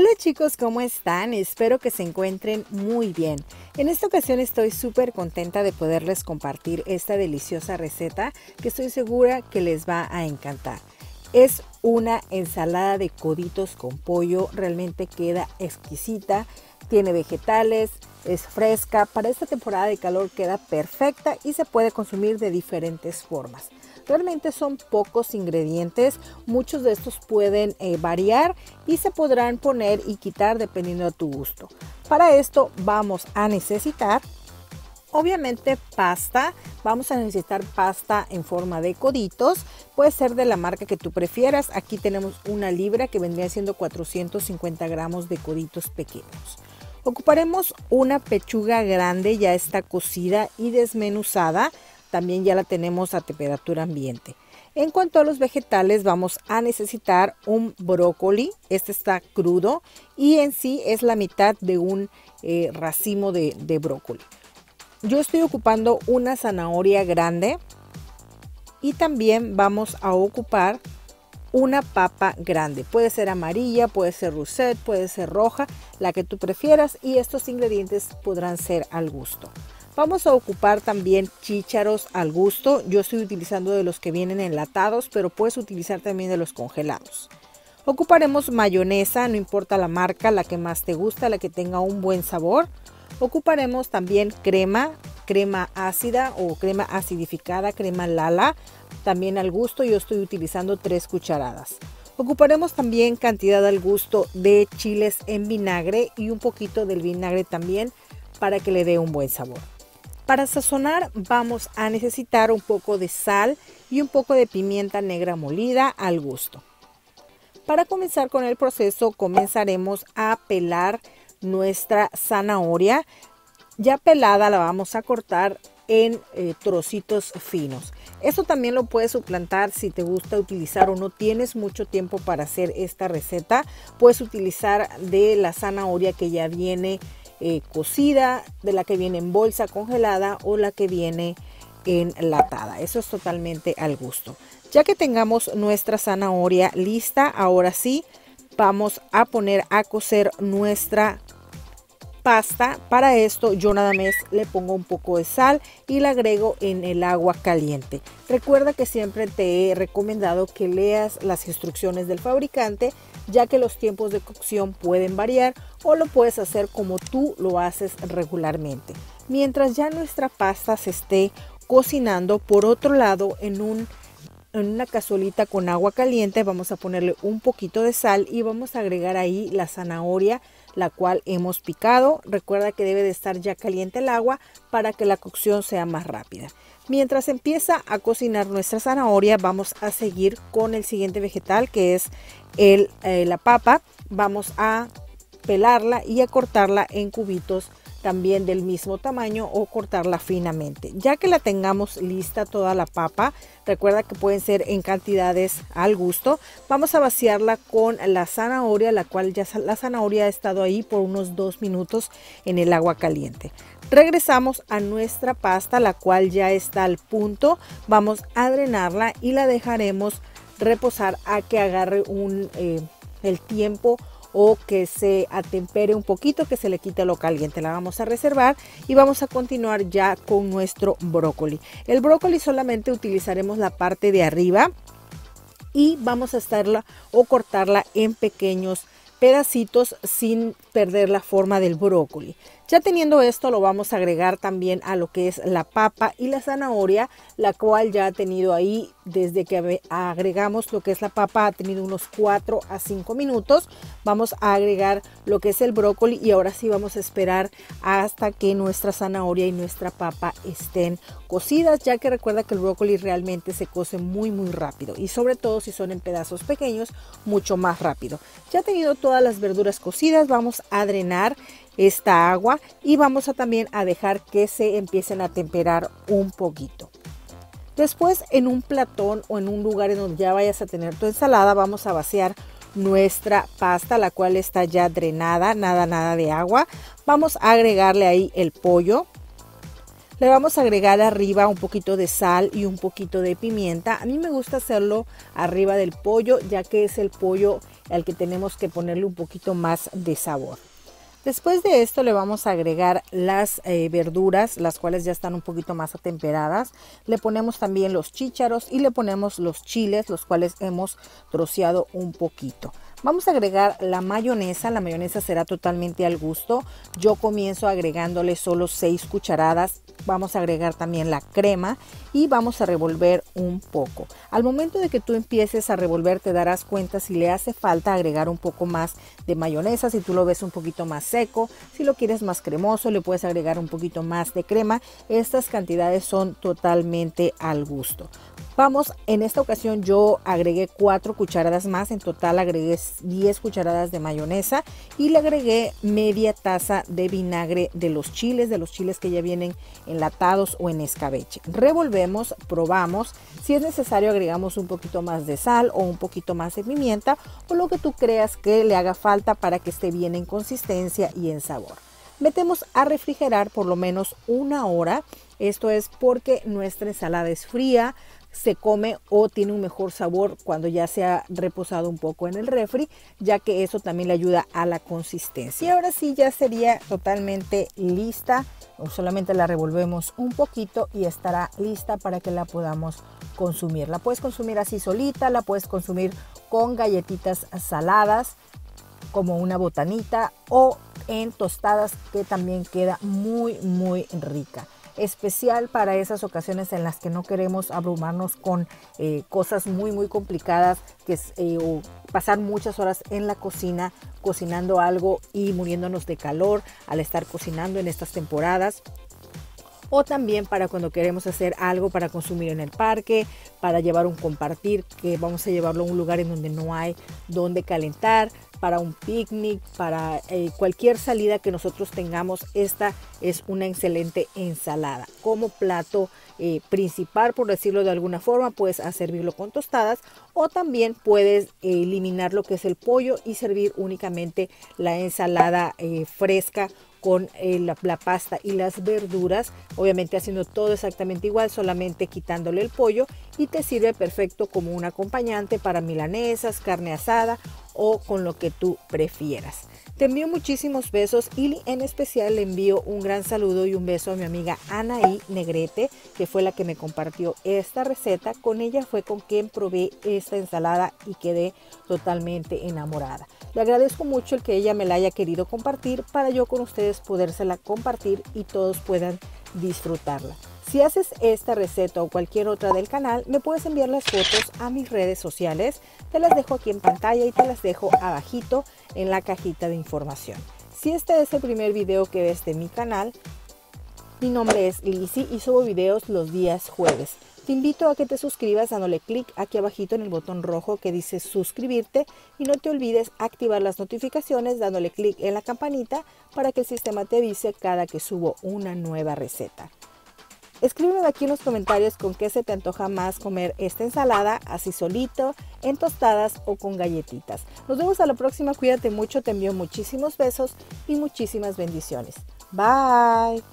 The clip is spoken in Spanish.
Hola chicos, ¿cómo están? Espero que se encuentren muy bien. En esta ocasión estoy súper contenta de poderles compartir esta deliciosa receta que estoy segura que les va a encantar. Es una ensalada de coditos con pollo, realmente queda exquisita, tiene vegetales, es fresca, para esta temporada de calor queda perfecta y se puede consumir de diferentes formas. Realmente son pocos ingredientes, muchos de estos pueden variar y se podrán poner y quitar dependiendo de tu gusto. Para esto vamos a necesitar, obviamente, pasta. Vamos a necesitar pasta en forma de coditos, puede ser de la marca que tú prefieras. Aquí tenemos una libra que vendría siendo 450 gramos de coditos pequeños. Ocuparemos una pechuga grande, ya está cocida y desmenuzada. También ya la tenemos a temperatura ambiente. En cuanto a los vegetales, vamos a necesitar un brócoli. Este está crudo y en sí es la mitad de un racimo de brócoli. Yo estoy ocupando una zanahoria grande y también vamos a ocupar una papa grande. Puede ser amarilla, puede ser russet, puede ser roja, la que tú prefieras, y estos ingredientes podrán ser al gusto. Vamos a ocupar también chícharos al gusto. Yo estoy utilizando de los que vienen enlatados, pero puedes utilizar también de los congelados. Ocuparemos mayonesa, no importa la marca, la que más te gusta, la que tenga un buen sabor. Ocuparemos también crema, crema ácida o crema acidificada, crema Lala, también al gusto. Yo estoy utilizando 3 cucharadas. Ocuparemos también cantidad al gusto de chiles en vinagre y un poquito del vinagre también para que le dé un buen sabor. Para sazonar vamos a necesitar un poco de sal y un poco de pimienta negra molida al gusto. Para comenzar con el proceso, comenzaremos a pelar nuestra zanahoria. Ya pelada la vamos a cortar en trocitos finos. Esto también lo puedes suplantar si te gusta utilizar o no tienes mucho tiempo para hacer esta receta. Puedes utilizar de la zanahoria que ya viene cocida, de la que viene en bolsa congelada o la que viene enlatada. Eso es totalmente al gusto. Ya que tengamos nuestra zanahoria lista, ahora sí vamos a poner a cocer nuestra pasta. Para esto yo nada más le pongo un poco de sal y la agrego en el agua caliente. Recuerda que siempre te he recomendado que leas las instrucciones del fabricante, ya que los tiempos de cocción pueden variar, o lo puedes hacer como tú lo haces regularmente. Mientras ya nuestra pasta se esté cocinando, por otro lado, en una cazuelita con agua caliente vamos a ponerle un poquito de sal y vamos a agregar ahí la zanahoria, la cual hemos picado. Recuerda que debe de estar ya caliente el agua para que la cocción sea más rápida. Mientras empieza a cocinar nuestra zanahoria, vamos a seguir con el siguiente vegetal, que es la papa. Vamos a pelarla y a cortarla en cubitos también del mismo tamaño, o cortarla finamente. Ya que la tengamos lista toda la papa, recuerda que pueden ser en cantidades al gusto, vamos a vaciarla con la zanahoria, la cual ya la zanahoria ha estado ahí por unos 2 minutos en el agua caliente. Regresamos a nuestra pasta, la cual ya está al punto. Vamos a drenarla y la dejaremos reposar a que agarre el tiempo, o que se atempere un poquito, que se le quite lo caliente. La vamos a reservar y vamos a continuar ya con nuestro brócoli. El brócoli solamente utilizaremos la parte de arriba y vamos a estarla o cortarla en pequeños pedacitos sin perder la forma del brócoli. Ya teniendo esto, lo vamos a agregar también a lo que es la papa y la zanahoria, la cual ya ha tenido ahí, desde que agregamos lo que es la papa, ha tenido unos 4 a 5 minutos. Vamos a agregar lo que es el brócoli y ahora sí vamos a esperar hasta que nuestra zanahoria y nuestra papa estén cocidas, ya que recuerda que el brócoli realmente se cose muy rápido, y sobre todo si son en pedazos pequeños, mucho más rápido. Ya tenido todas las verduras cocidas, vamos a drenar esta agua y vamos a también a dejar que se empiecen a temperar un poquito. Después, en un platón o en un lugar en donde ya vayas a tener tu ensalada, vamos a vaciar nuestra pasta, la cual está ya drenada, nada de agua. Vamos a agregarle ahí el pollo. Le vamos a agregar arriba un poquito de sal y un poquito de pimienta. A mí me gusta hacerlo arriba del pollo, ya que es el pollo al que tenemos que ponerle un poquito más de sabor. Después de esto le vamos a agregar las verduras, las cuales ya están un poquito más atemperadas. Le ponemos también los chícharos y le ponemos los chiles, los cuales hemos troceado un poquito. Vamos a agregar la mayonesa. La mayonesa será totalmente al gusto. Yo comienzo agregándole solo 6 cucharadas. Vamos a agregar también la crema y vamos a revolver un poco. Al momento de que tú empieces a revolver, te darás cuenta si le hace falta agregar un poco más de mayonesa, si tú lo ves un poquito más seco, si lo quieres más cremoso, le puedes agregar un poquito más de crema. Estas cantidades son totalmente al gusto. Vamos, en esta ocasión yo agregué 4 cucharadas más, en total agregué 10 cucharadas de mayonesa y le agregué media taza de vinagre de los chiles, que ya vienen enlatados o en escabeche. Revolvemos, probamos, si es necesario agregamos un poquito más de sal o un poquito más de pimienta o lo que tú creas que le haga falta para que esté bien en consistencia y en sabor. Metemos a refrigerar por lo menos 1 hora, esto es porque nuestra ensalada es fría, se come o tiene un mejor sabor cuando ya se ha reposado un poco en el refri, ya que eso también le ayuda a la consistencia. Y ahora sí ya sería totalmente lista, solamente la revolvemos un poquito y estará lista para que la podamos consumir. La puedes consumir así solita, la puedes consumir con galletitas saladas como una botanita o en tostadas, que también queda muy rica. Especial para esas ocasiones en las que no queremos abrumarnos con cosas muy complicadas, que es o pasar muchas horas en la cocina cocinando algo y muriéndonos de calor al estar cocinando en estas temporadas. O también para cuando queremos hacer algo para consumir en el parque, para llevar un compartir, que vamos a llevarlo a un lugar en donde no hay donde calentar, para un picnic, para cualquier salida que nosotros tengamos. Esta es una excelente ensalada. Como plato principal, por decirlo de alguna forma, puedes servirlo con tostadas o también puedes eliminar lo que es el pollo y servir únicamente la ensalada fresca con la pasta y las verduras, obviamente haciendo todo exactamente igual, solamente quitándole el pollo, y te sirve perfecto como un acompañante para milanesas, carne asada o con lo que tú prefieras. Te envío muchísimos besos y en especial le envío un gran saludo y un beso a mi amiga Anaí Negrete, que fue la que me compartió esta receta. Con ella fue con quien probé esta ensalada y quedé totalmente enamorada. Le agradezco mucho el que ella me la haya querido compartir para yo con ustedes podérsela compartir y todos puedan disfrutarla. Si haces esta receta o cualquier otra del canal, me puedes enviar las fotos a mis redes sociales. Te las dejo aquí en pantalla y te las dejo abajito en la cajita de información. Si este es el primer video que ves de mi canal, mi nombre es Lizzy y subo videos los días jueves. Te invito a que te suscribas dándole clic aquí abajito en el botón rojo que dice suscribirte, y no te olvides activar las notificaciones dándole clic en la campanita para que el sistema te avise cada que subo una nueva receta. Escríbeme aquí en los comentarios con qué se te antoja más comer esta ensalada, así solito, en tostadas o con galletitas. Nos vemos a la próxima, cuídate mucho, te envío muchísimos besos y muchísimas bendiciones. Bye.